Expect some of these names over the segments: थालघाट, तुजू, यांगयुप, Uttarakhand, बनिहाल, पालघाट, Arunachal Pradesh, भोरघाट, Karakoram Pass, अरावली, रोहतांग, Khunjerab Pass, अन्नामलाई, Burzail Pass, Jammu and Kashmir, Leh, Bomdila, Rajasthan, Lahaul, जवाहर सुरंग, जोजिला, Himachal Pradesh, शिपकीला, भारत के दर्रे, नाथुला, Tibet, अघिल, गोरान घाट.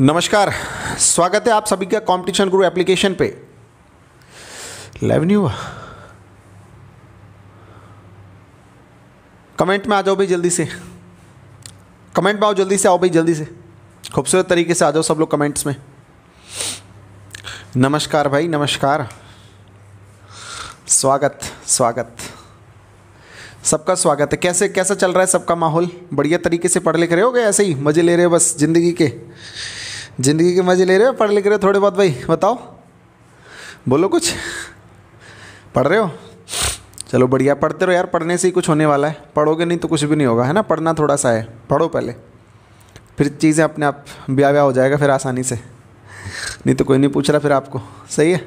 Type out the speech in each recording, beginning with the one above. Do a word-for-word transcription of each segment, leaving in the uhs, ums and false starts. नमस्कार, स्वागत है आप सभी का कंपटीशन गुरु एप्लीकेशन पे। लाइव नहीं हुआ, कमेंट में आ जाओ भाई, जल्दी से कमेंट में आओ, जल्दी से आओ भाई, जल्दी से खूबसूरत तरीके से आ जाओ सब लोग कमेंट्स में। नमस्कार भाई, नमस्कार, स्वागत स्वागत, सबका स्वागत है। कैसे कैसा चल रहा है सबका माहौल? बढ़िया तरीके से पढ़ लिख रहे हो गए, ऐसे ही मज़े ले रहे हो बस ज़िंदगी के ज़िंदगी के मज़े ले रहे हो, पढ़ लिख रहे हो थोड़े बहुत? भाई बताओ, बोलो कुछ, पढ़ रहे हो? चलो बढ़िया, पढ़ते रहो यार, पढ़ने से ही कुछ होने वाला है। पढ़ोगे नहीं तो कुछ भी नहीं होगा, है ना? पढ़ना थोड़ा सा है, पढ़ो पहले, फिर चीज़ें अपने आप ब्याह ब्याह हो जाएगा फिर आसानी से। नहीं तो कोई नहीं पूछ रहा फिर आपको, सही है?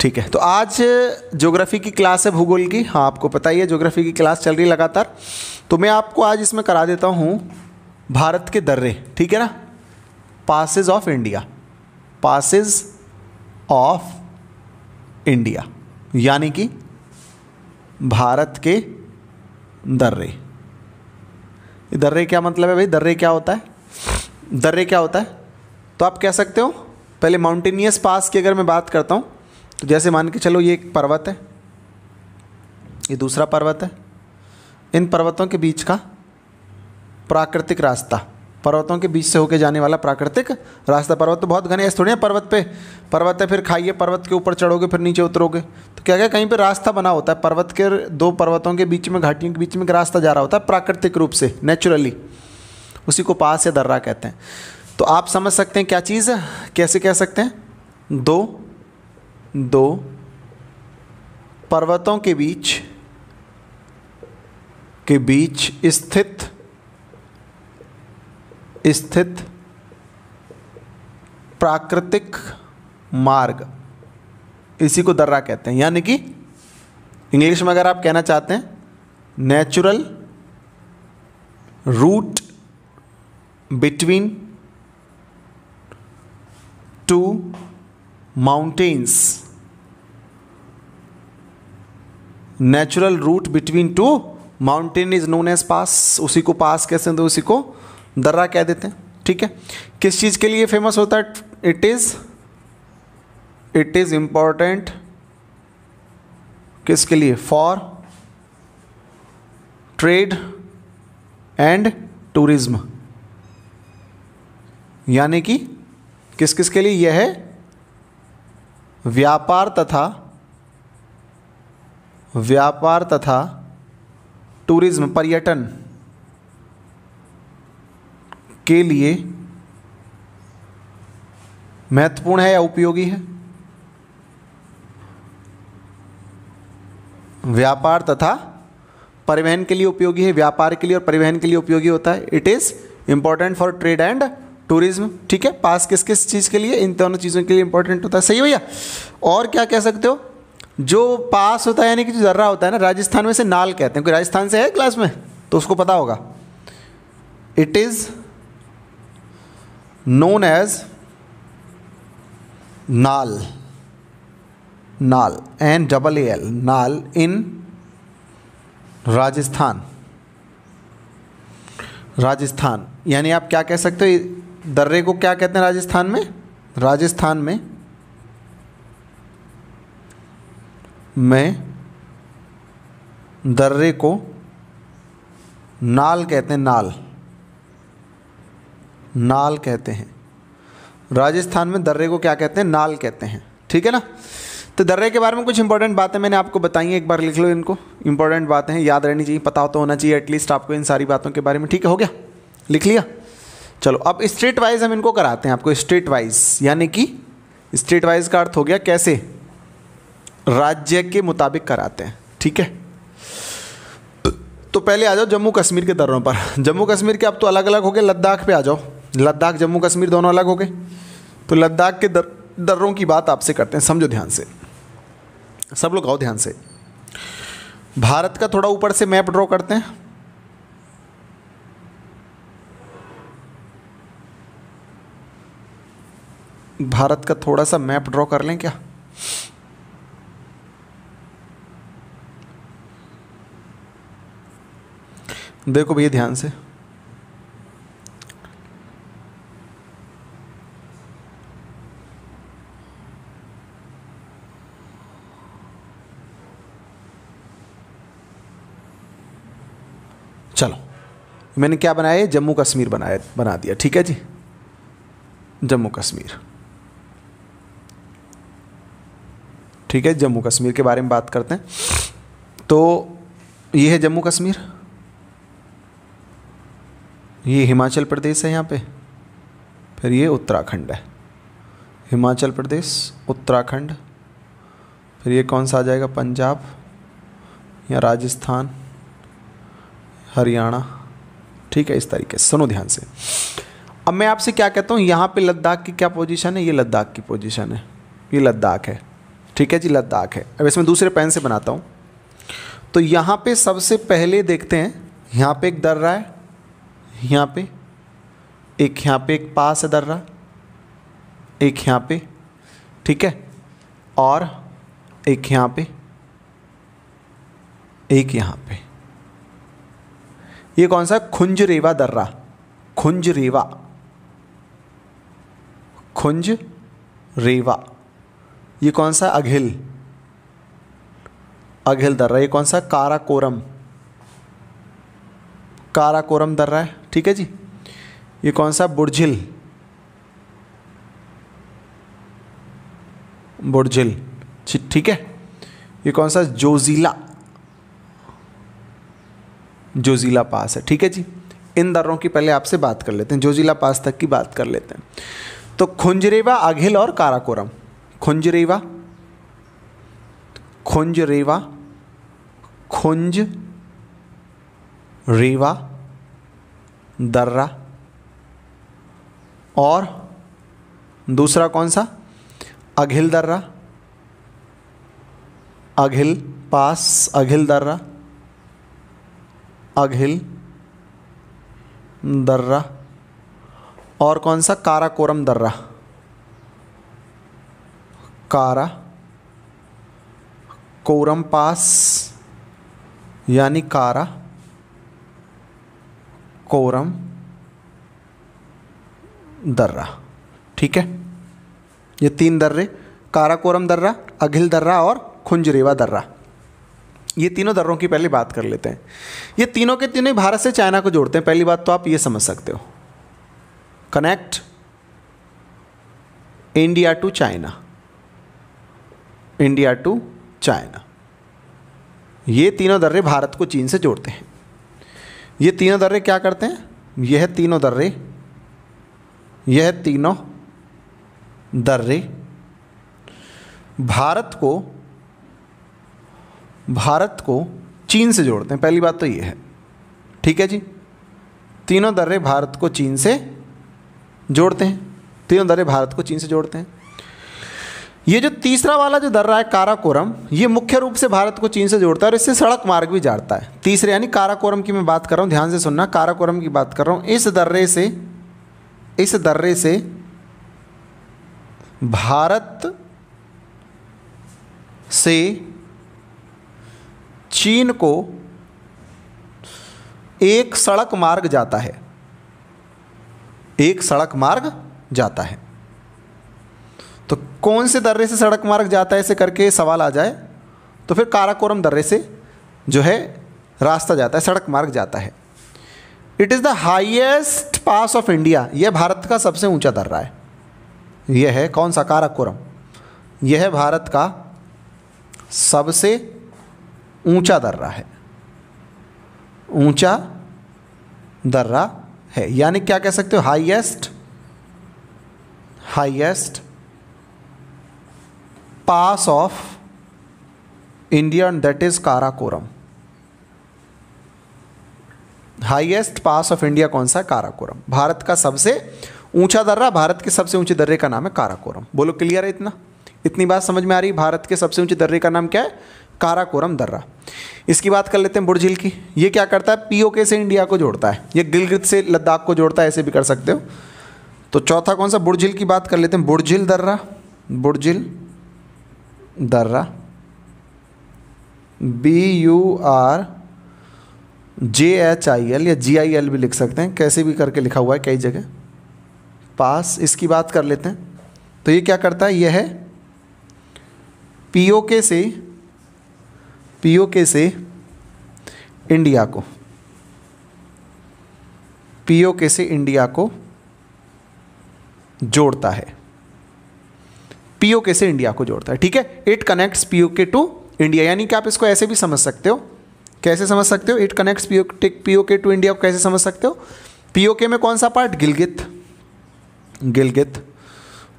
ठीक है, तो आज ज्योग्राफी की क्लास है, भूगोल की। हाँ, आपको पता ही है ज्योग्राफी की क्लास चल रही है लगातार, तो मैं आपको आज इसमें करा देता हूँ भारत के दर्रे, ठीक है ना? Passes of India, passes of India, यानी कि भारत के दर्रे। दर्रे क्या मतलब है भाई? दर्रे क्या होता है? दर्रे क्या होता है तो आप कह सकते हो, पहले माउंटेनियस पास की अगर मैं बात करता हूँ तो जैसे मान के चलो ये एक पर्वत है, ये दूसरा पर्वत है, इन पर्वतों के बीच का प्राकृतिक रास्ता, पर्वतों के बीच से होके जाने वाला प्राकृतिक रास्ता। पर्वत तो बहुत घने ऐसे थोड़े हैं, पर्वत पे पर्वत है फिर खाइए, पर्वत के ऊपर चढ़ोगे फिर नीचे उतरोगे, तो क्या क्या कहीं पे रास्ता बना होता है, पर्वत के दो पर्वतों के बीच में, घाटियों के बीच में रास्ता जा रहा होता है प्राकृतिक रूप से, नेचुरली, उसी को पास या दर्रा कहते हैं। तो आप समझ सकते हैं क्या चीज़ है, कैसे कह सकते हैं, दो दो पर्वतों के बीच के बीच स्थित स्थित प्राकृतिक मार्ग, इसी को दर्रा कहते हैं, यानी कि इंग्लिश में अगर आप कहना चाहते हैं, natural route between two mountains, natural route between two mountain is known as pass, उसी को पास कहते हैं, तो उसी को दर्रा कह देते हैं, ठीक है? किस चीज़ के लिए फेमस होता है? It is it is important किसके लिए? फॉर ट्रेड एंड टूरिज्म, यानी कि किस किस के लिए यह है? व्यापार तथा व्यापार तथा टूरिज्म, पर्यटन के लिए महत्वपूर्ण है या उपयोगी है? व्यापार तथा परिवहन के लिए उपयोगी है, व्यापार के लिए और परिवहन के लिए उपयोगी होता है। It is important for trade and tourism, ठीक है? पास किस किस चीज़ के लिए? इन दोनों चीज़ों के लिए इंपॉर्टेंट होता है, सही भैया? और क्या कह सकते हो? जो पास होता है यानी कि जो दर्रा होता है ना, राजस्थान में से नाल कहते हैं, कोई राजस्थान से है क्लास में तो उसको पता होगा, इट इज़ नोन एज नाल, नाल एन डबल ए एल, नाल इन राजस्थान, राजस्थान, यानी आप क्या कह सकते हो, दर्रे को क्या कहते हैं राजस्थान में? राजस्थान में में दर्रे को नाल कहते हैं, नाल नाल कहते हैं, राजस्थान में दर्रे को क्या कहते हैं? नाल कहते हैं, ठीक है ना? तो दर्रे के बारे में कुछ इंपॉर्टेंट बातें मैंने आपको बताई हैं, एक बार लिख लो इनको, इंपॉर्टेंट बातें हैं, याद रहनी चाहिए, पता तो होना चाहिए एटलीस्ट आपको इन सारी बातों के बारे में, ठीक है? हो गया, लिख लिया? चलो अब स्ट्रीट वाइज हम इनको कराते हैं आपको, स्ट्रीट वाइज, यानी कि स्ट्रीट वाइज का अर्थ हो गया कैसे, राज्य के मुताबिक कराते हैं, ठीक है? तो पहले आ जाओ जम्मू कश्मीर के दर्रों पर। जम्मू कश्मीर के अब तो अलग अलग हो गए, लद्दाख पे आ जाओ, लद्दाख जम्मू कश्मीर दोनों अलग हो गए, तो लद्दाख के दर, दर्रों की बात आपसे करते हैं। समझो ध्यान से सब लोग, आओ ध्यान से, भारत का थोड़ा ऊपर से मैप ड्रॉ करते हैं, भारत का थोड़ा सा मैप ड्रॉ कर लें क्या? देखो भैया ध्यान से, चलो मैंने क्या बनाया, जम्मू कश्मीर बनाया, बना दिया। ठीक है जी, जम्मू कश्मीर, ठीक है, जम्मू कश्मीर के बारे में बात करते हैं। तो ये है जम्मू कश्मीर, ये हिमाचल प्रदेश है, यहाँ पे फिर ये उत्तराखंड है, हिमाचल प्रदेश, उत्तराखंड, फिर ये कौन सा आ जाएगा, पंजाब या राजस्थान, हरियाणा। ठीक है, इस तरीके से। सुनो ध्यान से, अब मैं आपसे क्या कहता हूँ, यहाँ पे लद्दाख की क्या पोजीशन है, ये लद्दाख की पोजीशन है, ये लद्दाख है। ठीक है जी, लद्दाख है। अब इसमें दूसरे पेन से बनाता हूँ, तो यहाँ पे सबसे पहले देखते हैं, यहाँ पे एक दर्रा है, यहाँ पे एक, यहाँ पे एक पास है दर्रा, एक यहाँ पे, ठीक है, और एक यहाँ पे, एक यहाँ पे। ये कौन सा, खुंजरेवा दर्रा, खुंजरेवा, खुंजरेवा। ये कौन सा, अघिल, अघिल दर्रा। ये कौन सा, काराकोरम, काराकोरम दर्रा है। ठीक है जी, ये कौन सा, बुर्जिल, बुर्जिल। ठीक है, ये कौन सा, जोजिला, जोजिला पास है। ठीक है जी, इन दर्रों की पहले आपसे बात कर लेते हैं, जोजिला पास तक की बात कर लेते हैं। तो खुंजरेवा, अघिल और काराकोरम, खुंजरेवा, खुंजरेवा, खुंजरेवा दर्रा, और दूसरा कौन सा, अघिल दर्रा, अघिल पास, अघिल दर्रा, अघिल दर्रा, और कौन सा, काराकोरम दर्रा, कारा कोरम पास, यानी कारा कोरम दर्रा। ठीक है, ये तीन दर्रे, काराकोरम दर्रा, अघिल दर्रा और खुंजरेवा दर्रा, ये तीनों दर्रों की पहले बात कर लेते हैं। ये तीनों के तीनों भारत से चाइना को जोड़ते हैं। पहली बात तो आप ये समझ सकते हो, connect India to China, India to China. ये तीनों दर्रे भारत को चीन से जोड़ते हैं। ये तीनों दर्रे क्या करते हैं, यह तीनों दर्रे, यह तीनों दर्रे भारत को, भारत को चीन से जोड़ते हैं। पहली बात तो ये है। ठीक है जी, तीनों दर्रे भारत को चीन से जोड़ते हैं, तीनों दर्रे भारत को चीन से जोड़ते हैं। ये जो तीसरा वाला जो दर्रा है, काराकोरम, ये मुख्य रूप से भारत को चीन से जोड़ता है और इससे सड़क मार्ग भी जाता है। तीसरे यानी काराकोरम की मैं बात कर रहा हूँ, ध्यान से सुनना, काराकोरम की बात कर रहा हूँ। इस दर्रे से, इस दर्रे से भारत से चीन को एक सड़क मार्ग जाता है, एक सड़क मार्ग जाता है। तो कौन से दर्रे से सड़क मार्ग जाता है, ऐसे करके सवाल आ जाए तो फिर काराकोरम दर्रे से जो है रास्ता जाता है, सड़क मार्ग जाता है। It is the highest pass of India, यह भारत का सबसे ऊंचा दर्रा है। यह है कौन सा, काराकोरम, यह है भारत का सबसे ऊंचा दर्रा है, ऊंचा दर्रा है, यानी क्या कह सकते हो, highest, highest pass of India, and that is Karakoram. Highest pass of India कौन सा है, काराकोरम। भारत का सबसे ऊंचा दर्रा, भारत के सबसे ऊंचे दर्रे का नाम है काराकोरम। बोलो क्लियर है इतना, इतनी बात समझ में आ रही है? भारत के सबसे ऊंचे दर्रे का नाम क्या है, काराकोरम दर्रा। इसकी बात कर लेते हैं बुर्जिल की। ये क्या करता है, पीओके से इंडिया को जोड़ता है, ये गिलगित से लद्दाख को जोड़ता है, ऐसे भी कर सकते हो। तो चौथा कौन सा, बुर्जिल की बात कर लेते हैं, बुर्जिल दर्रा, बुर्जिल दर्रा, B U R J H I L या जी आई एल भी लिख सकते हैं, कैसे भी करके लिखा हुआ है कई जगह। पास, इसकी बात कर लेते हैं। तो ये क्या करता है, यह है पीओके से, पीओके से इंडिया को, पीओके से इंडिया को जोड़ता है, पीओके से इंडिया को जोड़ता है, ठीक है। It connects PoK to India, यानी कि आप इसको ऐसे भी समझ सकते हो। कैसे समझ सकते हो? It connects PoK to India को कैसे समझ सकते हो? पीओके में कौन सा पार्ट? गिलगित, गिलगित,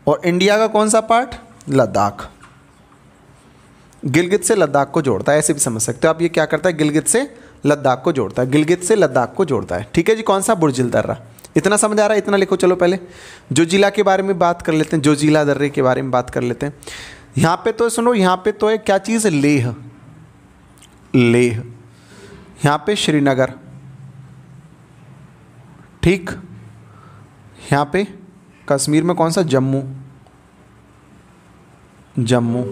और इंडिया का कौन सा पार्ट? लद्दाख। गिलगित से लद्दाख को जोड़ता है, ऐसे भी समझ सकते हो आप। ये क्या करता है? गिलगित से लद्दाख को जोड़ता है, गिलगित से लद्दाख को जोड़ता है, ठीक है जी। कौन सा? बुर्जिल दर्रा। इतना समझ आ रहा है? इतना लिखो। चलो पहले जो जिला के बारे में बात कर लेते हैं, जो जिला दर्रे के बारे में बात कर लेते हैं। यहाँ पे तो सुनो, यहाँ पे तो है क्या चीज़? लेह, लेह। यहाँ पे श्रीनगर, ठीक। यहाँ पे कश्मीर में कौन सा? जम्मू, जम्मू।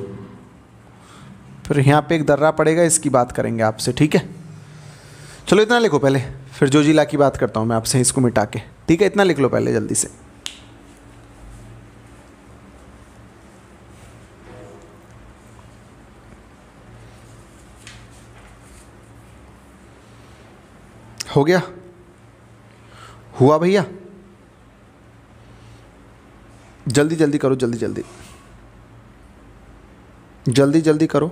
फिर यहाँ पे एक दर्रा पड़ेगा, इसकी बात करेंगे आपसे, ठीक है। चलो इतना लिखो पहले, फिर जो जिला की बात करता हूँ मैं आपसे, इसको मिटा के, ठीक है। इतना लिख लो पहले जल्दी से। हो गया? हुआ भैया? जल्दी जल्दी करो, जल्दी जल्दी, जल्दी जल्दी करो।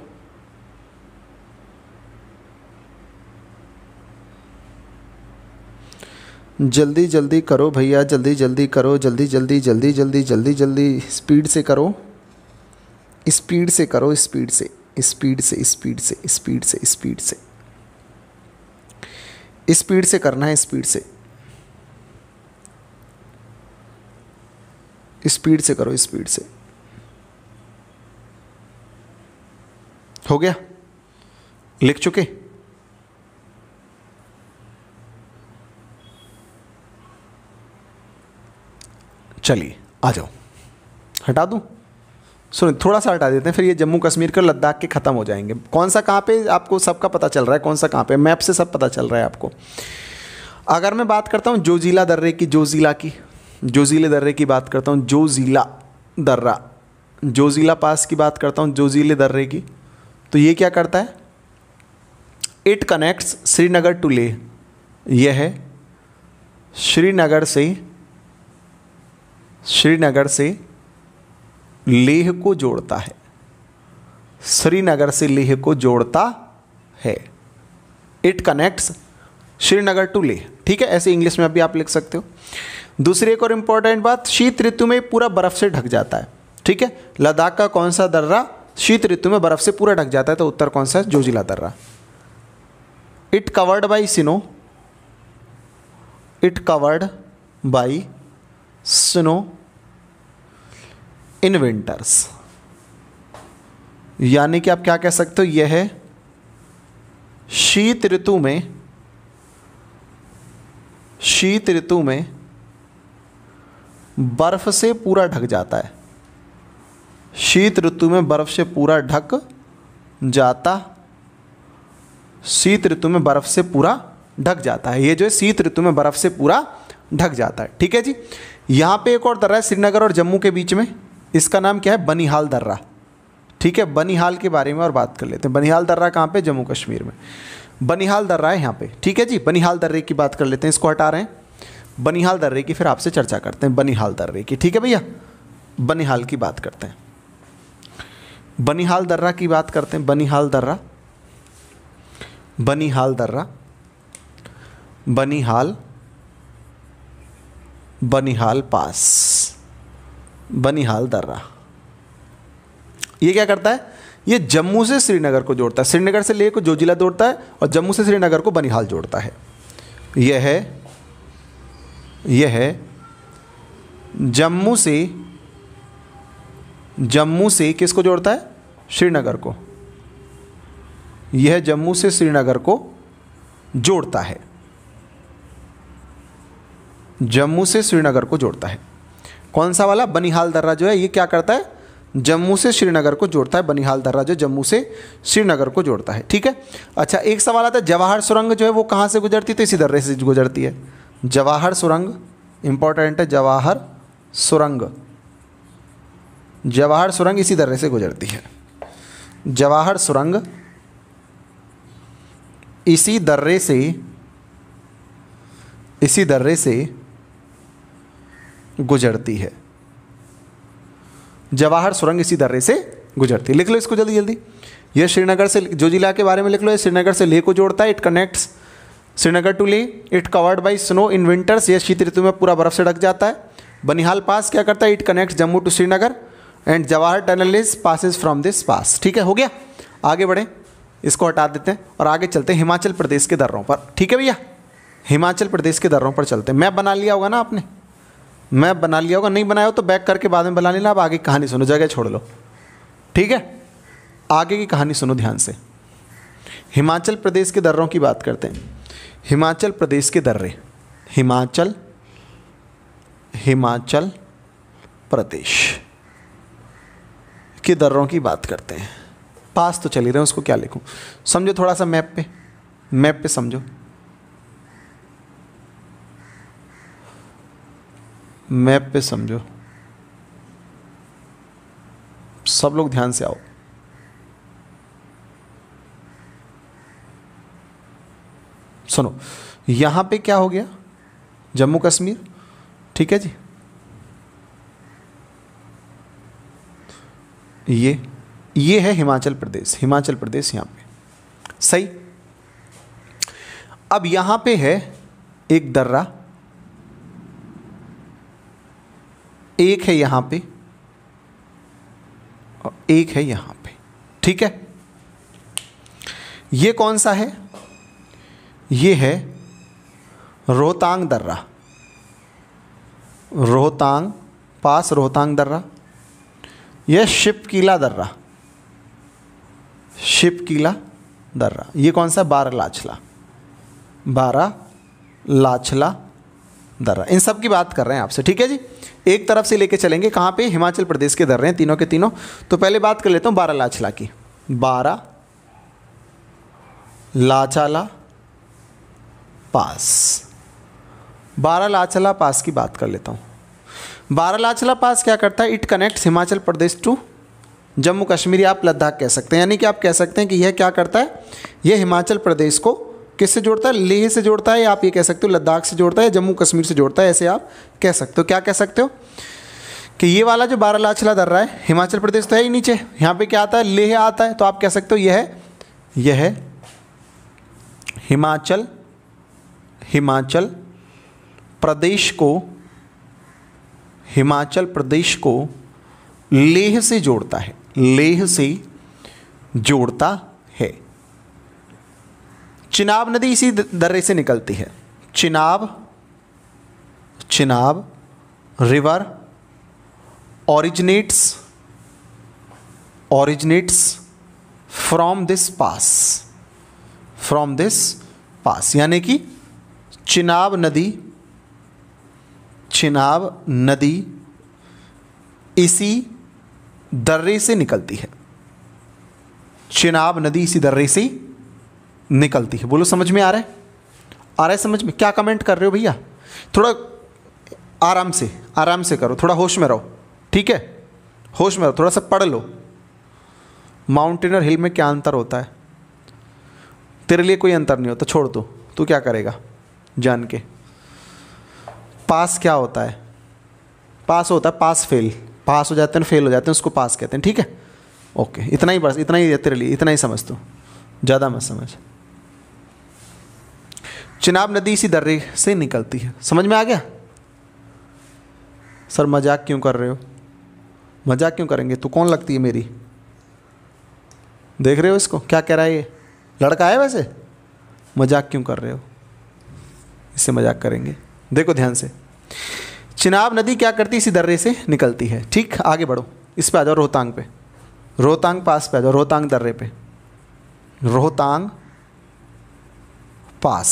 जल्दी जल्दी करो भैया, जल्दी जल्दी करो, जल्दी जल्दी जल्दी जल्दी जल्दी जल्दी, स्पीड से करो, स्पीड से करो, स्पीड से, स्पीड से, स्पीड से, स्पीड से, स्पीड से, स्पीड से करना है, स्पीड से, स्पीड से करो, स्पीड से। हो गया? लिख चुके? चलिए आ जाओ, हटा दूं? सुनो, थोड़ा सा हटा देते हैं, फिर ये जम्मू कश्मीर के लद्दाख के ख़त्म हो जाएंगे। कौन सा कहाँ पे? आपको सबका पता चल रहा है कौन सा कहाँ पे, मैप से सब पता चल रहा है आपको। अगर मैं बात करता हूँ जो जिला दर्रे की, जो जिला की, जो जिले दर्रे की बात करता हूँ, जो जिला दर्रा, जो जिला पास की बात करता हूँ, जो जिले दर्रे की, तो ये क्या करता है? It connects Srinagar to Leh. यह है श्रीनगर से, श्रीनगर से लेह को जोड़ता है, श्रीनगर से लेह को जोड़ता है। It connects Srinagar to Leh, ठीक है। ऐसे इंग्लिश में अभी आप लिख सकते हो। दूसरी एक और इम्पॉर्टेंट बात, शीत ऋतु में पूरा बर्फ़ से ढक जाता है, ठीक है। लद्दाख का कौन सा दर्रा शीत ऋतु में बर्फ़ से पूरा ढक जाता है? तो उत्तर कौन सा है? जोजिला दर्रा। It covered by snow, it covered by snow in winters, यानी कि आप क्या कह सकते हो? यह है शीत ऋतु में, शीत ऋतु में बर्फ से पूरा ढक जाता है, शीत ऋतु में बर्फ से पूरा ढक जाता, शीत ऋतु में बर्फ से पूरा ढक जाता है। ये जो है शीत ऋतु में बर्फ से पूरा ढक जाता है, ठीक है जी। यहाँ पे एक और दर्रा है श्रीनगर और जम्मू के बीच में, इसका नाम क्या है? बनिहाल दर्रा, ठीक है। बनिहाल के बारे में और बात कर लेते हैं। बनिहाल दर्रा कहाँ पे? जम्मू कश्मीर में बनिहाल दर्रा है यहाँ पे, ठीक है जी। बनिहाल दर्रे की बात कर लेते हैं, इसको हटा रहे हैं। बनिहाल दर्रे की फिर आपसे चर्चा करते हैं, बनिहाल दर्रे की, ठीक है भैया। बनिहाल की बात करते हैं, बनिहाल दर्रा की बात करते हैं। बनिहाल दर्रा, बनिहाल दर्रा, बनिहाल, बनिहाल पास, बनिहाल दर्रा। ये क्या करता है? ये जम्मू से श्रीनगर को जोड़ता है, श्रीनगर से लेह को जोजिला जोड़ता है, और जम्मू से श्रीनगर को बनिहाल जोड़ता है। यह है, यह है जम्मू से, जम्मू से किसको जोड़ता है? श्रीनगर को। यह जम्मू से श्रीनगर को जोड़ता है, जम्मू से श्रीनगर को जोड़ता है। कौन सा वाला? बनिहाल दर्रा जो है, ये क्या करता है? जम्मू से श्रीनगर को जोड़ता है। बनिहाल दर्रा जो जम्मू से श्रीनगर को जोड़ता है, ठीक है। अच्छा, एक सवाल आता है, जवाहर सुरंग जो है वो कहाँ से गुजरती है? तो इसी दर्रे से गुजरती है। जवाहर सुरंग इंपॉर्टेंट है, जवाहर सुरंग, जवाहर सुरंग इसी दर्रे से गुजरती है। जवाहर सुरंग इसी दर्रे से, इसी दर्रे से गुजरती है। जवाहर सुरंग इसी दर्रे से गुजरती है। लिख लो इसको जल्दी जल्दी। यह श्रीनगर से, जो जिला के बारे में लिख लो, यह श्रीनगर से लेह को जोड़ता है। It connects Srinagar to Leh. It covered by snow in winters. यह शीत ऋतु में पूरा बर्फ से ढक जाता है। बनिहाल पास क्या करता है? It connects Jammu to Srinagar. And Jawahar tunnel is passes from this pass. ठीक है, हो गया। आगे बढ़े, इसको हटा देते हैं और आगे चलते हैं हिमाचल प्रदेश के दर्रों पर। ठीक है भैया, हिमाचल प्रदेश के दर्रों पर चलते हैं। मैप बना लिया होगा ना आपने? मैप बना लिया होगा, नहीं बनाया हो तो बैक करके बाद में बना लेना। अब आगे कहानी सुनो, जगह छोड़ लो। ठीक है, आगे की कहानी सुनो ध्यान से। हिमाचल प्रदेश के दर्रों की बात करते हैं। हिमाचल प्रदेश के दर्रे, हिमाचल हिमाचल प्रदेश के दर्रों की बात करते हैं। पास तो चल ही रहे हैं, उसको क्या लिखूं? समझो थोड़ा सा मैप पे, मैप पे समझो। मैप पे समझो, सब लोग ध्यान से आओ। सुनो, यहां पे क्या हो गया? जम्मू कश्मीर। ठीक है जी, ये ये है हिमाचल प्रदेश। हिमाचल प्रदेश यहाँ पे सही। अब यहाँ पे है एक दर्रा, एक है यहाँ पे और एक है यहाँ पे। ठीक है, ये कौन सा है? ये है रोहतांग दर्रा, रोहतांग पास, रोहतांग दर्रा। यह शिपकीला दर्रा, शिपकीला दर्रा। ये कौन सा? बारालाचला, बारालाचला दर्रा। इन सब की बात कर रहे हैं आपसे। ठीक है जी, एक तरफ से लेके चलेंगे। कहाँ पे? हिमाचल प्रदेश के दर्रे हैं तीनों के तीनों। तो पहले बात कर लेता हूँ बारालाचला की। बारालाचला पास, बारालाचला पास की बात कर लेता हूँ। बारालाचला पास क्या करता है? It connects Himachal Pradesh to Jammu Kashmir, या आप लद्दाख कह सकते हैं। यानी कि आप कह सकते हैं कि यह क्या करता है? यह हिमाचल प्रदेश को किससे जोड़ता है? लेह से जोड़ता है, या आप ये कह सकते हो लद्दाख से जोड़ता है, जम्मू कश्मीर से जोड़ता है। ऐसे आप कह सकते हो। क्या कह सकते हो? कि ये वाला जो बारालाचला दर्रा है, हिमाचल प्रदेश तो है ही नीचे, यहाँ पर क्या आता है? लेह आता है। तो आप कह सकते हो यह है, यह है हिमाचल हिमाचल प्रदेश को हिमाचल प्रदेश को लेह से जोड़ता है, लेह से जोड़ता है। चिनाब नदी इसी दर्रे से निकलती है। Chenab, Chenab river originates originates from this pass, from this pass. यानी कि चिनाब नदी, चिनाब नदी इसी दर्रे से निकलती है। चिनाब नदी इसी दर्रे से निकलती है। बोलो, समझ में आ रहा है? आ रहा है समझ में? क्या कमेंट कर रहे हो भैया? थोड़ा आराम से, आराम से करो, थोड़ा होश में रहो। ठीक है, होश में रहो, थोड़ा सा पढ़ लो। माउंटेन और हिल में क्या अंतर होता है? तेरे लिए कोई अंतर नहीं होता, छोड़ दो। तू क्या करेगा जान के? पास क्या होता है? पास होता है पास फेल, पास हो जाते हैं, फेल हो जाते हैं, उसको पास कहते हैं। ठीक है, ओके, इतना ही बस, इतना ही तेरे लिए, इतना ही समझ तू, ज़्यादा मत समझ। चिनाब नदी इसी दर्रे से निकलती है। समझ में आ गया? सर मजाक क्यों कर रहे हो? मजाक क्यों करेंगे? तू कौन लगती है मेरी? देख रहे हो इसको क्या कह रहा है? ये लड़का है वैसे। मजाक क्यों कर रहे हो? इससे मजाक करेंगे? देखो ध्यान से, चिनाब नदी क्या करती है? इसी दर्रे से निकलती है। ठीक, आगे बढ़ो, इस पे आ जाओ, रोहतांग पे, रोहतांग पास पे आ जाओ, रोहतांग दर्रे पे, रोहतांग पास,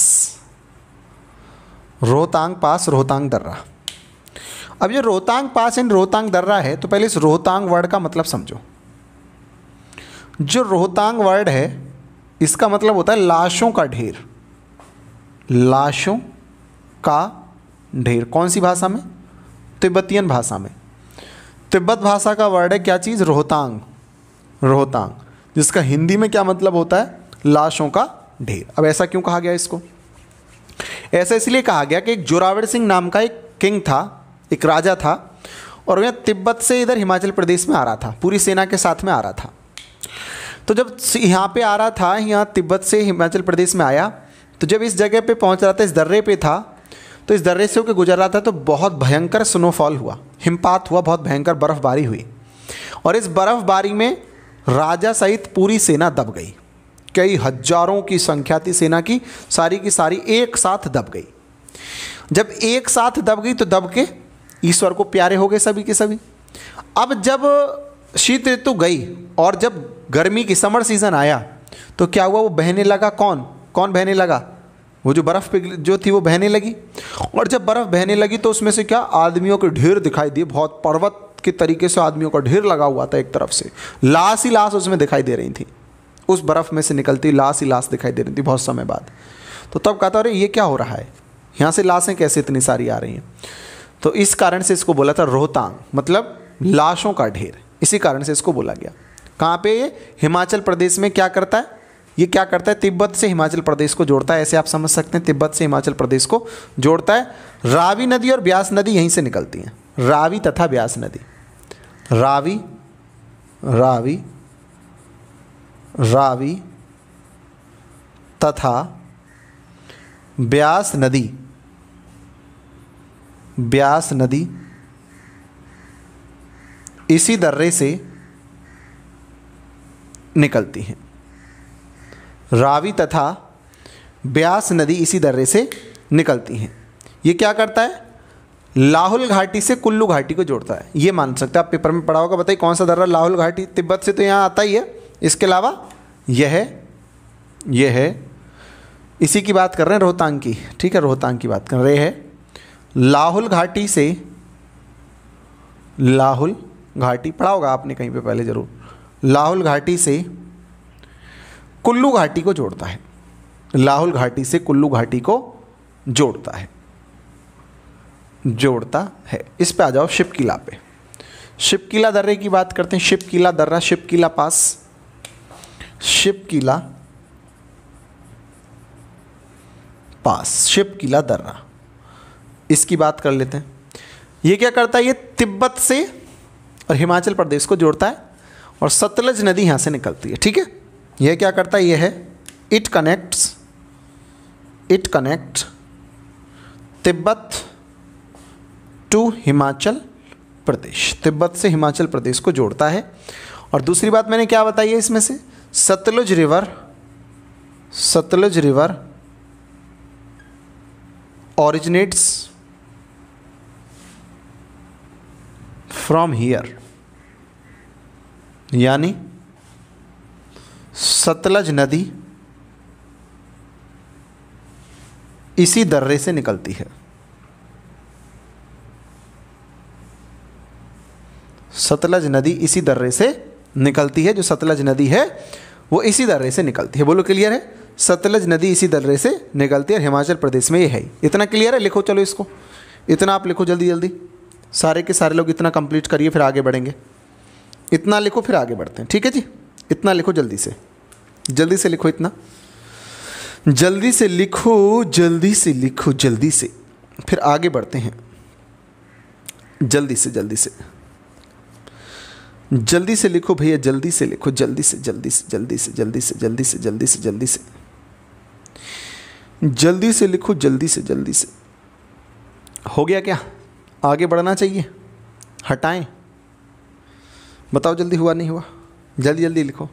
रोहतांग पास, रोहतांग दर्रा। अब ये रोहतांग पास एंड रोहतांग दर्रा है, तो पहले इस रोहतांग वर्ड का मतलब समझो। जो रोहतांग वर्ड है, इसका मतलब होता है लाशों का ढेर, लाशों का ढेर। कौन सी भाषा में? तिब्बतियन भाषा में। तिब्बत भाषा का वर्ड है क्या चीज़? रोहतांग, रोहतांग, जिसका हिंदी में क्या मतलब होता है? लाशों का ढेर। अब ऐसा क्यों कहा गया इसको? ऐसा इसलिए कहा गया कि एक जोरावर सिंह नाम का एक किंग था, एक राजा था, और वह तिब्बत से इधर हिमाचल प्रदेश में आ रहा था, पूरी सेना के साथ में आ रहा था। तो जब यहाँ पे आ रहा था, यहाँ तिब्बत से हिमाचल प्रदेश में आया, तो जब इस जगह पे पहुँच रहा था, इस दर्रे पे था, तो इस दर्रे से होकर गुजर रहा था, तो बहुत भयंकर स्नोफॉल हुआ, हिमपात हुआ, बहुत भयंकर बर्फ़बारी हुई। और इस बर्फ़बारी में राजा सहित पूरी सेना दब गई, कई हजारों की संख्या थी सेना की, सारी की सारी एक साथ दब गई। जब एक साथ दब गई तो दब के ईश्वर को प्यारे हो गए सभी के सभी। अब जब शीत ऋतु गई और जब गर्मी की समर सीज़न आया तो क्या हुआ, वो बहने लगा। कौन कौन बहने लगा? वो जो बर्फ़ पिघल जो थी वो बहने लगी। और जब बर्फ़ बहने लगी तो उसमें से क्या, आदमियों के ढेर दिखाई दिए, बहुत पर्वत के तरीके से आदमियों का ढेर लगा हुआ था एक तरफ से, लाश ही लाश उसमें दिखाई दे रही थी, उस बर्फ़ में से निकलती लाश ही लाश दिखाई दे रही थी बहुत समय बाद। तो तब कहता अरे ये क्या हो रहा है, यहाँ से लाशें कैसे इतनी सारी आ रही हैं? तो इस कारण से इसको बोला था रोहतांग, मतलब लाशों का ढेर, इसी कारण से इसको बोला गया। कहाँ पे? हिमाचल प्रदेश में। क्या करता है ये, क्या करता है, तिब्बत से हिमाचल प्रदेश को जोड़ता है, ऐसे आप समझ सकते हैं, तिब्बत से हिमाचल प्रदेश को जोड़ता है। रावी नदी और ब्यास नदी यहीं से निकलती हैं, रावी तथा ब्यास नदी, रावी रावी रावी तथा ब्यास नदी, ब्यास नदी इसी दर्रे से निकलती हैं, रावी तथा ब्यास नदी इसी दर्रे से निकलती हैं। ये क्या करता है, लाहौल घाटी से कुल्लू घाटी को जोड़ता है, ये मान सकते हैं आप, पेपर में पढ़ा होगा। बताइए कौन सा दर्रा लाहौल घाटी, तिब्बत से तो यहाँ आता ही है, इसके अलावा यह है, यह है, इसी की बात कर रहे हैं, रोहतांग की, ठीक है, रोहतांग की बात कर रहे हैं। लाहौल घाटी से, लाहौल घाटी पढ़ा होगा आपने कहीं पे पहले ज़रूर, लाहौल घाटी से कुल्लू घाटी को जोड़ता है, लाहौल घाटी से कुल्लू घाटी को जोड़ता है, जोड़ता है। इस पे आ जाओ शिपकिला पे, शिपकिला दर्रे की बात करते हैं। शिपकिला दर्रा, शिपकिला पास, शिपकिला पास, शिपकिला दर्रा, इसकी बात कर लेते हैं। ये क्या करता है, ये तिब्बत से और हिमाचल प्रदेश को जोड़ता है, और सतलज नदी यहाँ से निकलती है, ठीक है। यह क्या करता है, यह है, it connects, it connect Tibet to Himachal Pradesh, Tibet से हिमाचल प्रदेश को जोड़ता है। और दूसरी बात मैंने क्या बताई है इसमें से, Sutlej river, Sutlej river originates from here, यानी सतलज नदी इसी दर्रे से निकलती है, सतलज नदी इसी दर्रे से निकलती है, जो सतलज नदी है वो इसी दर्रे से निकलती है। बोलो क्लियर है, सतलज नदी इसी दर्रे से निकलती है, और हिमाचल प्रदेश में ये है। इतना क्लियर है, लिखो चलो इसको, इतना आप लिखो जल्दी जल्दी, सारे के सारे लोग इतना कंप्लीट करिए, फिर आगे बढ़ेंगे। इतना लिखो फिर आगे बढ़ते हैं, ठीक है जी। इतना लिखो जल्दी से, जल्दी से लिखो, इतना जल्दी से लिखो, जल्दी से लिखो, जल्दी से, फिर आगे बढ़ते हैं, जल्दी से जल्दी से जल्दी से लिखो भैया, जल्दी से लिखो, जल्दी से जल्दी से जल्दी से जल्दी से जल्दी से जल्दी से जल्दी से जल्दी से लिखो, जल्दी से जल्दी से। हो गया क्या, आगे बढ़ना चाहिए, हटाएं, बताओ जल्दी हुआ नहीं हुआ? जल्दी जल्दी लिखो,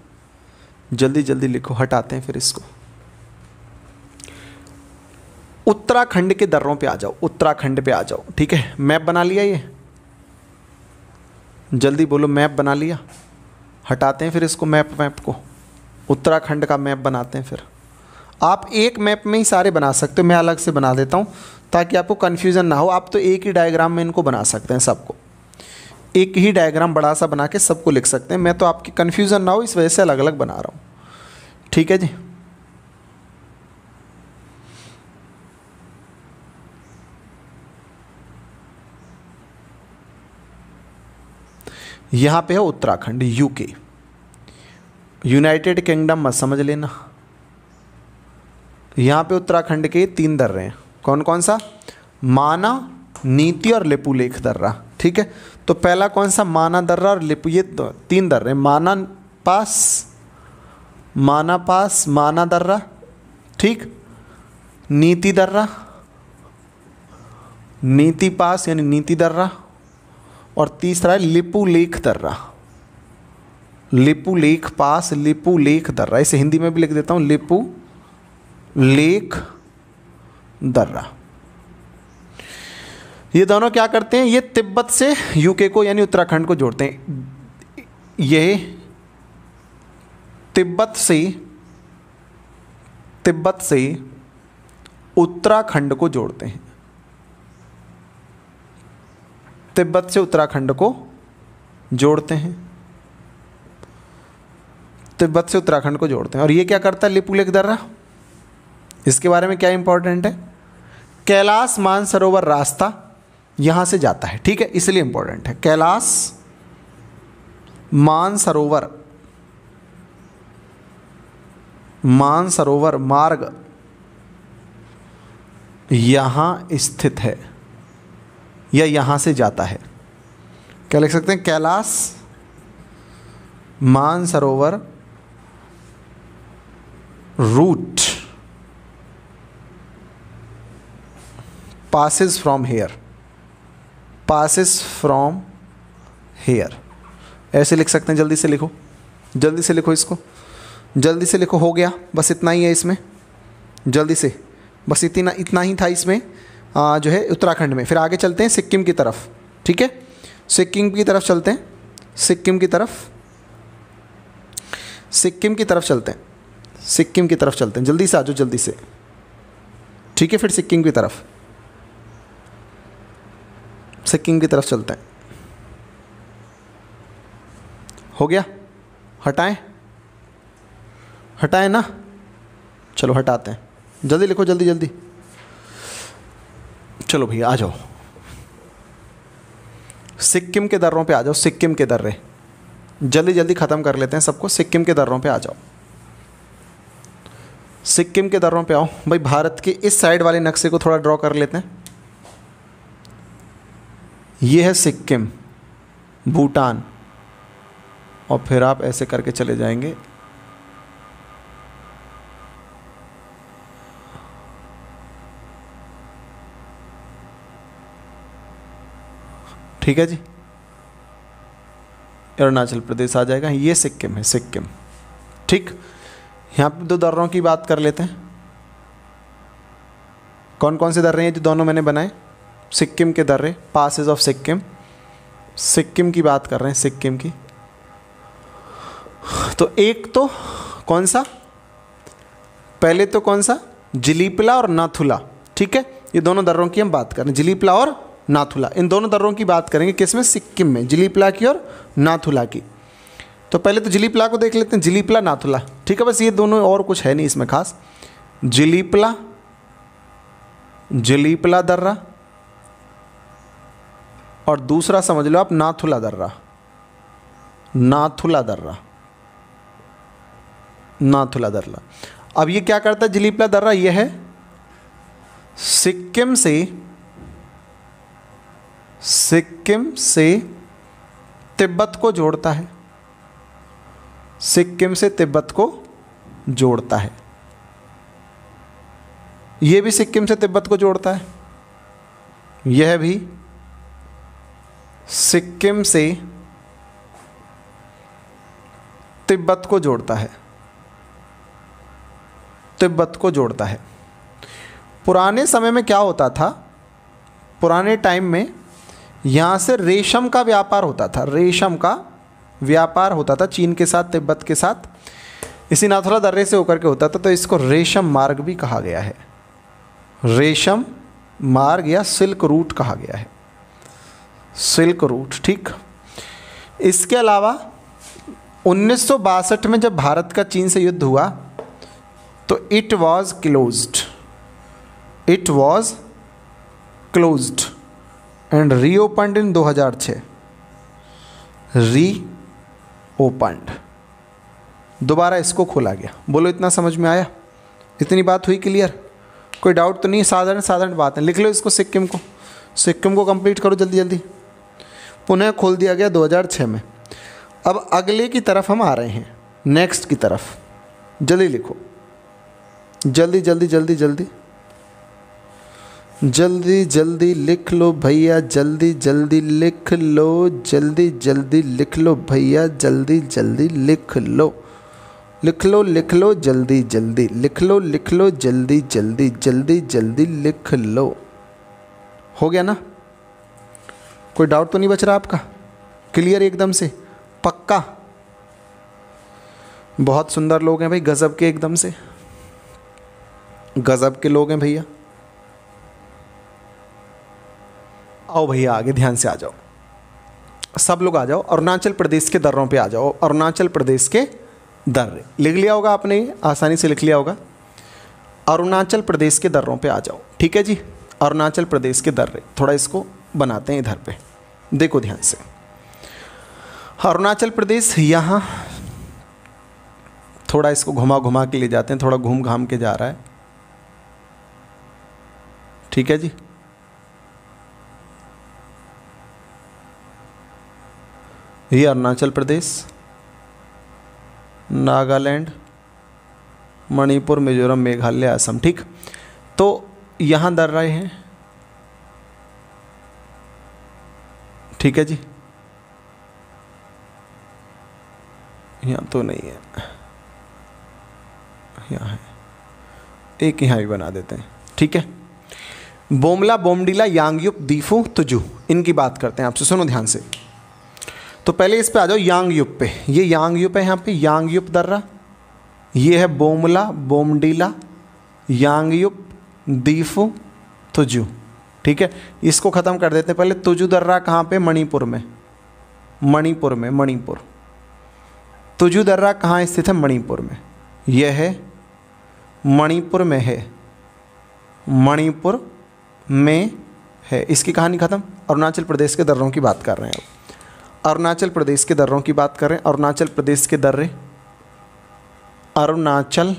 जल्दी जल्दी लिखो, हटाते हैं फिर इसको। उत्तराखंड के दर्रों पे आ जाओ, उत्तराखंड पे आ जाओ, ठीक है। मैप बना लिया ये, जल्दी बोलो मैप बना लिया। हटाते हैं फिर इसको, मैप मैप को, उत्तराखंड का मैप बनाते हैं। फिर आप एक मैप में ही सारे बना सकते हो, मैं अलग से बना देता हूँ ताकि आपको कन्फ्यूज़न ना हो। आप तो एक ही डायग्राम में इनको बना सकते हैं सबको, एक ही डायग्राम बड़ा सा बना के सबको लिख सकते हैं। मैं तो आपकी कन्फ्यूज़न ना हो इस वजह से अलग अलग बना रहा हूँ, ठीक है जी। यहाँ पे है उत्तराखंड, यूके, यूनाइटेड किंगडम मत समझ लेना। यहाँ पे उत्तराखंड के तीन दर्रे हैं, कौन कौन सा? माना, नीति और लिपुलेख दर्रा। ठीक है, तो पहला कौन सा? माना दर्रा और लिपु, ये तीन दर्रे, माना पास, माना पास, माना दर्रा, ठीक, नीति दर्रा, नीति पास यानी नीति दर्रा, और तीसरा है लिपुलेख दर्रा, लिपुलेख पास, लिपुलेख दर्रा। इसे हिंदी में भी लिख देता हूँ, लिपुलेख दर्रा। ये दोनों क्या करते हैं? ये तिब्बत से यूके को यानी उत्तराखंड को जोड़ते हैं। ये तिब्बत से तिब्बत से उत्तराखंड को जोड़ते हैं, तिब्बत से उत्तराखंड को जोड़ते हैं, तिब्बत से उत्तराखंड को जोड़ते हैं। और ये क्या करता है लिपुलेख दर्रा? इसके बारे में क्या इंपॉर्टेंट है? कैलाश मानसरोवर रास्ता यहाँ से जाता है, ठीक है, इसलिए इंपॉर्टेंट है। कैलाश मानसरोवर, मानसरोवर मार्ग यहाँ स्थित है या यहाँ से जाता है। क्या लिख सकते हैं? Kailash Mansarovar route passes from here, passes from here, ऐसे लिख सकते हैं। जल्दी से लिखो, जल्दी से लिखो इसको, जल्दी से लिखो। हो गया, बस इतना ही है इसमें, जल्दी से, बस इतना इतना ही था इसमें आ, जो है उत्तराखंड में। फिर आगे चलते हैं सिक्किम की तरफ, ठीक है, सिक्किम की तरफ चलते हैं, सिक्किम की तरफ, सिक्किम की तरफ चलते हैं, सिक्किम की तरफ चलते हैं। जल्दी से आ जाओ, जल्दी से, ठीक है। फिर सिक्किम की तरफ, सिक्किम की तरफ चलते हैं। हो गया? हटाएं, हटाएं ना, चलो हटाते हैं। जल्दी लिखो, जल्दी जल्दी, चलो भैया आ जाओ, सिक्किम के दर्रों पे आ जाओ, सिक्किम के दर्रे। जल्दी जल्दी ख़त्म कर लेते हैं सबको। सिक्किम के दर्रों पे आ जाओ, सिक्किम के दर्रों पे आओ भाई। भारत के इस साइड वाले नक्शे को थोड़ा ड्रॉ कर लेते हैं। ये है सिक्किम, भूटान, और फिर आप ऐसे करके चले जाएंगे। ठीक है जी, अरुणाचल प्रदेश आ जाएगा। ये सिक्किम है, सिक्किम, ठीक। यहाँ पे दो दर्रों की बात कर लेते हैं। कौन कौन से दर्रे हैं जो दोनों मैंने बनाए? सिक्किम के दर्रे, पासेस ऑफ सिक्किम, सिक्किम की बात कर रहे हैं, सिक्किम की। तो एक तो कौन सा, पहले तो कौन सा? जिलीपला और नाथुला, ठीक है, ये दोनों दर्रों की हम बात कर रहे हैं, जिलीपला और नाथुला। इन दोनों दर्रों की बात करेंगे किसमें? सिक्किम में, जिलीपला की और नाथुला की। तो पहले तो जिलीपला को देख लेते हैं, जिलीपला नाथुला, ठीक है, बस ये दोनों, और कुछ है नहीं इसमें खास। जिलीपला, जिलीपला दर्रा, और दूसरा समझ लो आप नाथुला दर्रा, नाथुला दर्रा, नाथुला दर्रा। अब ये क्या करता है जिलीपला दर्रा? ये है सिक्किम से, सिक्किम से तिब्बत को जोड़ता है, सिक्किम से तिब्बत को जोड़ता है। ये भी सिक्किम से तिब्बत को जोड़ता है, यह भी सिक्किम से तिब्बत को जोड़ता है, तिब्बत को जोड़ता है। पुराने समय में क्या होता था? पुराने टाइम में यहाँ से रेशम का व्यापार होता था, रेशम का व्यापार होता था चीन के साथ, तिब्बत के साथ, इसी नाथुला दर्रे से होकर के होता था। तो इसको रेशम मार्ग भी कहा गया है, रेशम मार्ग या सिल्क रूट कहा गया है, सिल्क रूट, ठीक। इसके अलावा उन्नीस सौ बासठ में जब भारत का चीन से युद्ध हुआ तो it was closed, it was closed and reopened in दो हज़ार छः, रीओपन्ड, दोबारा इसको खोला गया। बोलो इतना समझ में आया? इतनी बात हुई क्लियर? कोई डाउट तो नहीं, साधारण साधारण बात है। लिख लो इसको, सिक्किम को सिक्किम को कंप्लीट करो जल्दी जल्दी। पुनः खोल दिया गया दो हज़ार छह में। अब अगले की तरफ हम आ रहे हैं, नेक्स्ट की तरफ। जल्दी लिखो, जल्दी जल्दी जल्दी जल्दी जल्दी जल्दी लिख लो भैया, जल्दी जल्दी लिख लो, जल्दी जल्दी लिख लो भैया, जल्दी जल्दी लिख लो, लिख लो लिख लो जल्दी जल्दी, लिख लो लिख लो जल्दी जल्दी जल्दी जल्दी लिख लो। हो गया ना? कोई डाउट तो नहीं बच रहा आपका? क्लियर एकदम से, पक्का? बहुत सुंदर लोग हैं भाई, गजब के, एकदम से गजब के लोग हैं भैया। आओ भैया आगे ध्यान से आ जाओ, सब लोग आ जाओ, अरुणाचल प्रदेश के दर्रों पे आ जाओ। अरुणाचल प्रदेश के दर्रे लिख लिया होगा आपने, आसानी से लिख लिया होगा। अरुणाचल प्रदेश के दर्रों पे आ जाओ, ठीक है जी। अरुणाचल प्रदेश के दर्रे, थोड़ा इसको बनाते हैं इधर पे, देखो ध्यान से। अरुणाचल प्रदेश, यहाँ थोड़ा इसको घुमा घुमा के ले जाते हैं, थोड़ा घूम घाम के जा रहा है, ठीक है जी। ये अरुणाचल प्रदेश, नागालैंड, मणिपुर, मिजोरम, मेघालय, असम, ठीक। तो यहाँ दर्रे हैं, ठीक है जी। यहाँ तो नहीं है, यहाँ है एक, यहाँ भी बना देते हैं, ठीक है। बोमला, बोमडीला, यांगयुप, दीफू, तुजू, इनकी बात करते हैं आपसे, सुनो ध्यान से। तो पहले इस पे आ जाओ, यांगयुप पे। ये यांगयुप है, यहाँ पे यांगयुप दर्रा। ये है बोमला, बोमडीला, यांगयुप, दीफू, तुजू, ठीक है। इसको ख़त्म कर देते हैं पहले। तुजू दर्रा कहाँ पे? मणिपुर में, मणिपुर में, मणिपुर। तुजू दर्रा कहाँ स्थित है? मणिपुर में। यह है मणिपुर में है, मणिपुर में है। इसकी कहानी ख़त्म। अरुणाचल प्रदेश के दर्रों की बात कर रहे हैं, अरुणाचल प्रदेश के दर्रों की बात करें। अरुणाचल प्रदेश के दर्रे, अरुणाचल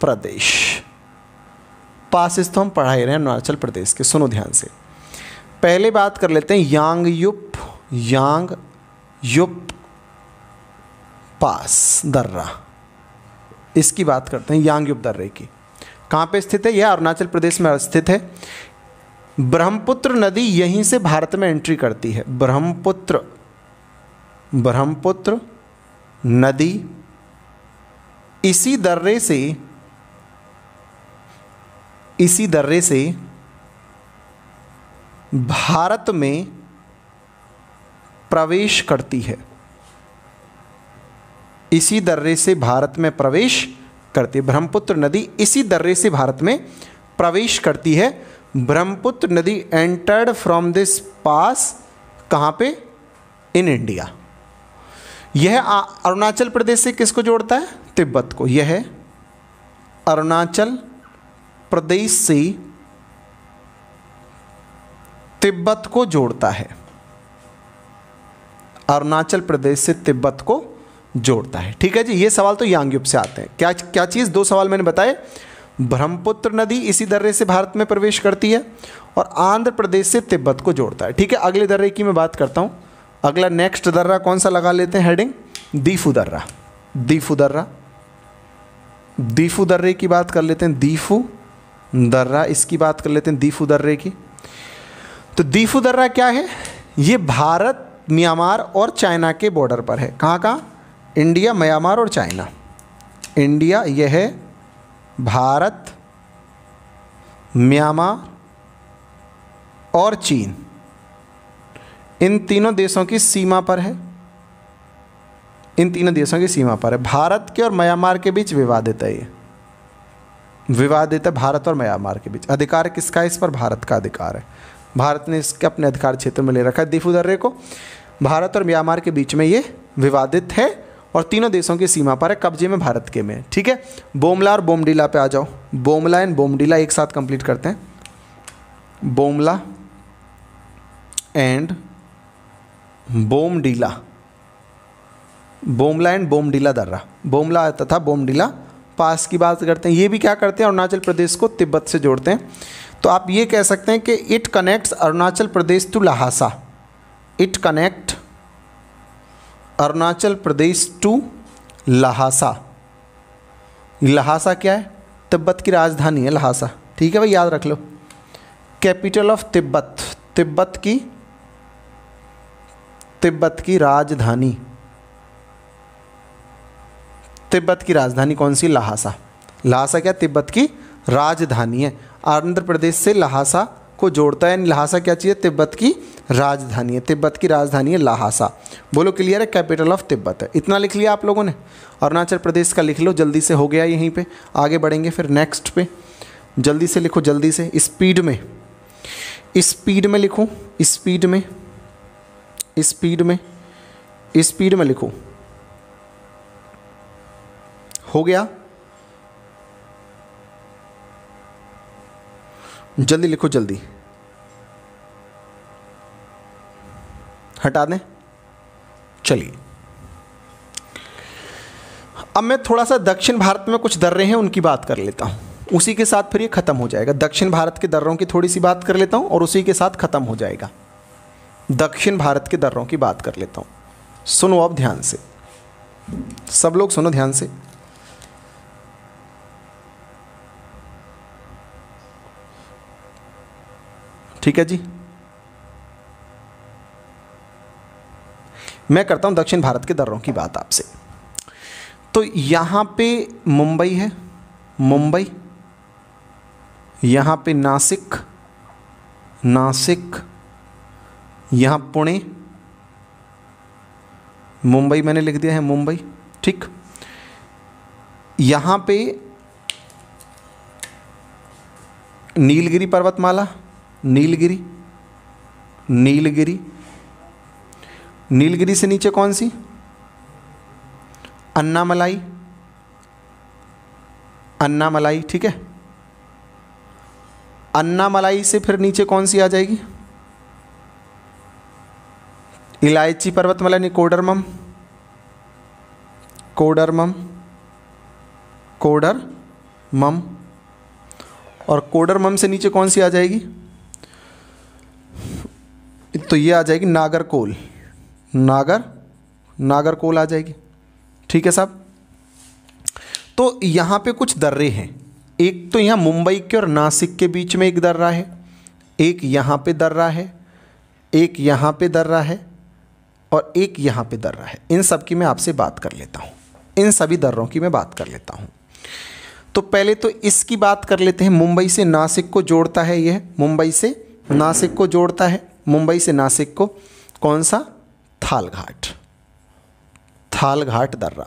प्रदेश पास तो हम पढ़ा ही रहे हैं अरुणाचल प्रदेश के। सुनो ध्यान से, पहले बात कर लेते हैं यांगयुप, यांगयुप पास दर्रा, इसकी बात करते हैं। यांगयुप दर्रे की कहाँ पे स्थित है? यह अरुणाचल प्रदेश में स्थित है। ब्रह्मपुत्र नदी यहीं से भारत में एंट्री करती है। ब्रह्मपुत्र, ब्रह्मपुत्र नदी इसी दर्रे से, इसी दर्रे से भारत में प्रवेश करती है। इसी दर्रे से भारत में प्रवेश करती है। ब्रह्मपुत्र नदी इसी दर्रे से भारत में प्रवेश करती है। ब्रह्मपुत्र नदी एंटर्ड फ्रॉम दिस पास, कहाँ पे? In India. यह अरुणाचल प्रदेश से किसको जोड़ता है? तिब्बत को। यह अरुणाचल प्रदेश से तिब्बत को जोड़ता है। अरुणाचल प्रदेश से तिब्बत को जोड़ता है, ठीक है जी। ये सवाल तो यांगयुप से आते हैं। क्या क्या चीज़? दो सवाल मैंने बताए। ब्रह्मपुत्र नदी इसी दर्रे से भारत में प्रवेश करती है और आंध्र प्रदेश से तिब्बत को जोड़ता है, ठीक है। अगले दर्रे की मैं बात करता हूँ। अगला नेक्स्ट दर्रा कौन सा लगा लेते हैं? हेडिंग दीफू दर्रा। दीफू दर्रा, दीफू दर्रे की बात कर लेते हैं। दीफू दर्रा, इसकी बात कर लेते हैं, दीफू दर्रे की। तो दीफू दर्रा क्या है? ये भारत, म्यांमार और चाइना के बॉर्डर पर है। कहाँ कहाँ? इंडिया, म्यांमार और चाइना। इंडिया, यह है भारत, म्यांमार और चीन, इन तीनों देशों की सीमा पर है। इन तीनों देशों की सीमा पर है। भारत के और म्यांमार के बीच विवादित है, ये विवादित है भारत और म्यांमार के बीच। अधिकार किसका है इस पर? भारत का अधिकार है। भारत ने इसके अपने अधिकार क्षेत्र में ले रखा है। दीफू दर्रे को भारत और म्यांमार के बीच में ये विवादित है और तीनों देशों की सीमा पर है, कब्जे में भारत के में, ठीक है। बोमला और बोमडीला पे आ जाओ। बोमला एंड बोमडीला एक साथ कंप्लीट करते हैं। बोमला एंड बोमडीला, बोमला एंड बोमडीला दर्रा, बोमला तथा बोमडीला पास की बात करते हैं, ये भी क्या करते हैं, अरुणाचल प्रदेश को तिब्बत से जोड़ते हैं। तो आप ये कह सकते हैं कि it connects Arunachal Pradesh to Lhasa, it connect Arunachal Pradesh to Lhasa. Lhasa क्या है, तिब्बत की राजधानी है लहासा, ठीक है भाई, याद रख लो, कैपिटल ऑफ तिब्बत, तिब्बत की तिब्बत की राजधानी, तिब्बत की राजधानी कौन सी, लहासा। लहासा क्या, तिब्बत की राजधानी है, आंध्र प्रदेश से लहासा को जोड़ता है, यानी लहासा क्या चीज़ है, तिब्बत की राजधानी है, तिब्बत की राजधानी है लहासा। बोलो क्लियर है, कैपिटल ऑफ तिब्बत है। इतना लिख लिया आप लोगों ने, अरुणाचल प्रदेश का लिख लो जल्दी से, हो गया यहीं पे, आगे बढ़ेंगे फिर नेक्स्ट पे, जल्दी से लिखो, जल्दी से, स्पीड में, स्पीड में लिखो, स्पीड में, स्पीड में, स्पीड में लिखो। हो गया, जल्दी लिखो, जल्दी हटा दें। चलिए, अब मैं थोड़ा सा दक्षिण भारत में कुछ दर्रे हैं उनकी बात कर लेता हूँ, उसी के साथ फिर ये ख़त्म हो जाएगा। दक्षिण भारत के दर्रों की थोड़ी सी बात कर लेता हूँ और उसी के साथ ख़त्म हो जाएगा। दक्षिण भारत के दर्रों की बात कर लेता हूँ, सुनो आप ध्यान से, सब लोग सुनो ध्यान से। ठीक है जी, मैं करता हूँ दक्षिण भारत के दर्रों की बात आपसे। तो यहाँ पे मुंबई है, मुंबई, यहाँ पे नासिक, नासिक, यहाँ पुणे, मुंबई मैंने लिख दिया है मुंबई, ठीक। यहाँ पे नीलगिरी पर्वतमाला, नीलगिरी, नीलगिरी, नीलगिरी से नीचे कौन सी, अन्नामलाई, अन्नामलाई, ठीक है। अन्नामलाई से फिर नीचे कौन सी आ जाएगी, इलायची पर्वतमाला, नहीं, कोडरमम, कोडरमम, कोडरमम, और कोडरमम से नीचे कौन सी आ जाएगी, तो ये आ जाएगी नागरकोल, नागर, नागरकोल आ जाएगी, ठीक है साहब। तो यहाँ पे कुछ दर्रे हैं, एक तो यहाँ मुंबई के और नासिक के बीच में एक दर्रा है, एक यहाँ पे दर्रा है, एक यहाँ पे दर्रा है और एक यहाँ पे दर्रा है। इन सब की मैं आपसे बात कर लेता हूँ, इन सभी दर्रों की मैं बात कर लेता हूँ। तो पहले तो इसकी बात कर लेते हैं, मुंबई से नासिक को जोड़ता है यह, मुंबई से नासिक को जोड़ता है, मुंबई से नासिक को कौन सा, थालघाट, थालघाट दर्रा,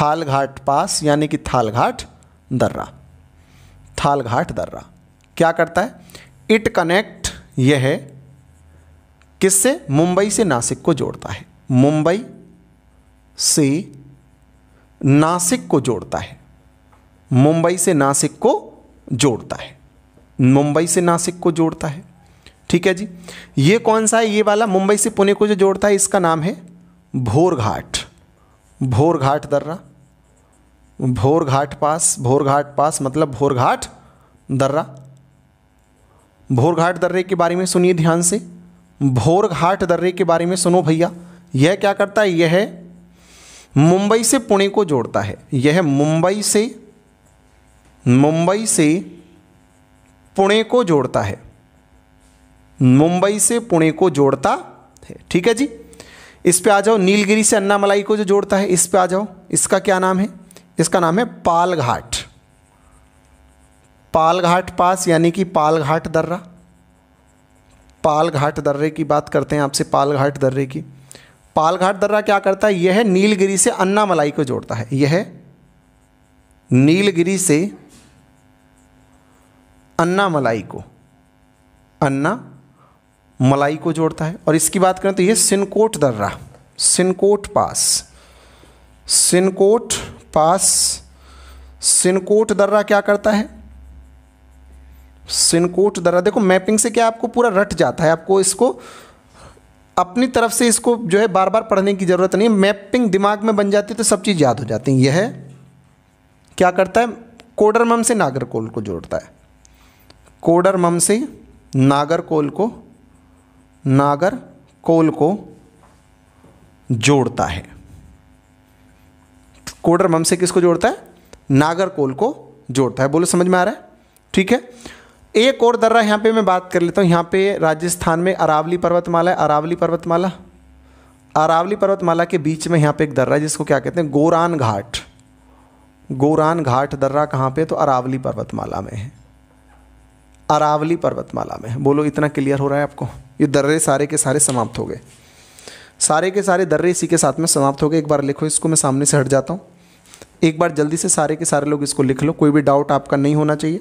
थालघाट पास, यानी कि थालघाट दर्रा, थालघाट दर्रा क्या करता है, इट कनेक्ट, यह है किससे, मुंबई से नासिक को जोड़ता है, मुंबई से नासिक को जोड़ता है, मुंबई से नासिक को जोड़ता है, मुंबई से नासिक को जोड़ता है, ठीक है जी। ये कौन सा है, ये वाला मुंबई से पुणे को जो जोड़ता है, इसका नाम है भोरघाट, भोरघाट दर्रा, भोरघाट पास, भोरघाट पास मतलब भोरघाट दर्रा। भोरघाट दर्रे के बारे में सुनिए ध्यान से, भोरघाट दर्रे के बारे में सुनो भैया, यह क्या करता है, यह मुंबई से पुणे को जोड़ता है, यह मुंबई से, मुंबई से पुणे को जोड़ता है, मुंबई से पुणे को जोड़ता है, ठीक है जी। इस पे आ जाओ, नीलगिरी से अन्नामलाई को जो जोड़ता है, इस पे आ जाओ, इसका क्या नाम है, इसका नाम है पालघाट, पालघाट पास यानी कि पालघाट दर्रा, पालघाट दर्रे की बात करते हैं आपसे, पालघाट दर्रे की। पालघाट दर्रा क्या करता है, यह नीलगिरी से अन्नामलाई को जोड़ता है, यह नीलगिरी से अन्नामलाई को, अन्ना मलाई को जोड़ता है। और इसकी बात करें तो ये सिनकोट दर्रा, सिनकोट पास, सिनकोट पास, सिनकोट दर्रा क्या करता है, सिनकोट दर्रा, देखो मैपिंग से क्या आपको पूरा रट जाता है, आपको इसको अपनी तरफ से इसको जो है बार बार पढ़ने की ज़रूरत नहीं है, मैपिंग दिमाग में बन जाती है तो सब चीज़ याद हो जाती है। यह क्या करता है, कोडरमम से नागरकोल को जोड़ता है, कोडरमम से नागरकोल को नागरकोल को जोड़ता है। कोडरमम से किसको जोड़ता है, नागरकोल को जोड़ता है। बोलो समझ में आ रहा है? ठीक है। एक और दर्रा यहाँ पे मैं बात कर लेता हूँ, यहाँ पे राजस्थान में अरावली पर्वतमाला है, अरावली पर्वतमाला, अरावली पर्वतमाला के बीच में यहाँ पे एक दर्रा है जिसको क्या कहते हैं, गोरान घाट। गोरान घाट दर्रा कहाँ पे, तो अरावली पर्वतमाला में है, अरावली पर्वतमाला में। बोलो इतना क्लियर हो रहा है आपको? ये दर्रे सारे के सारे समाप्त हो गए, सारे के सारे दर्रे इसी के साथ में समाप्त हो गए। एक बार लिखो इसको, मैं सामने से हट जाता हूँ, एक बार जल्दी से सारे के सारे लोग इसको लिख लो, कोई भी डाउट आपका नहीं होना चाहिए।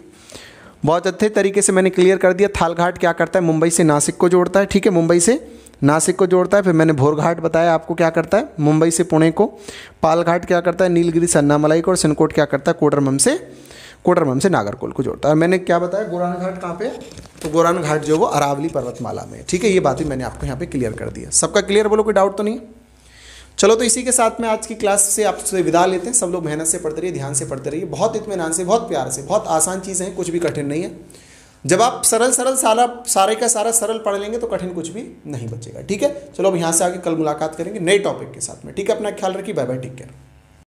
बहुत अच्छे तरीके से मैंने क्लियर कर दिया। थालघाट क्या करता है, मुंबई से नासिक को जोड़ता है, ठीक है, मुंबई से नासिक को जोड़ता है। फिर मैंने भोरघाट बताया आपको क्या करता है, मुंबई से पुणे को। पालघाट क्या करता है, नीलगिरी से अन्नामलाई को। और सिनकोट क्या करता है, कोडरमम से कोडरमम से नागरकोल को जोड़ता है। मैंने क्या बताया, गोरान घाट कहाँ पे, तो गोरान घाट जो वो अरावली पर्वतमाला में, ठीक है। ये बात भी मैंने आपको यहाँ पे क्लियर कर दिया। सबका क्लियर, बोलो कोई डाउट तो नहीं? चलो तो इसी के साथ में आज की क्लास से आपसे विदा लेते हैं। सब लोग मेहनत से पढ़ते रहिए, ध्यान से पढ़ते रहिए, बहुत इत्मीनान से, बहुत प्यार से। बहुत आसान चीज़ें हैं, कुछ भी कठिन नहीं है। जब आप सरल सरल सारा सारे का सारा सरल पढ़ लेंगे तो कठिन कुछ भी नहीं बचेगा, ठीक है। चलो अब यहाँ से आगे कल मुलाकात करेंगे नए टॉपिक के साथ में, ठीक है। अपना ख्याल रखिए, बाय बाय, टेक केयर।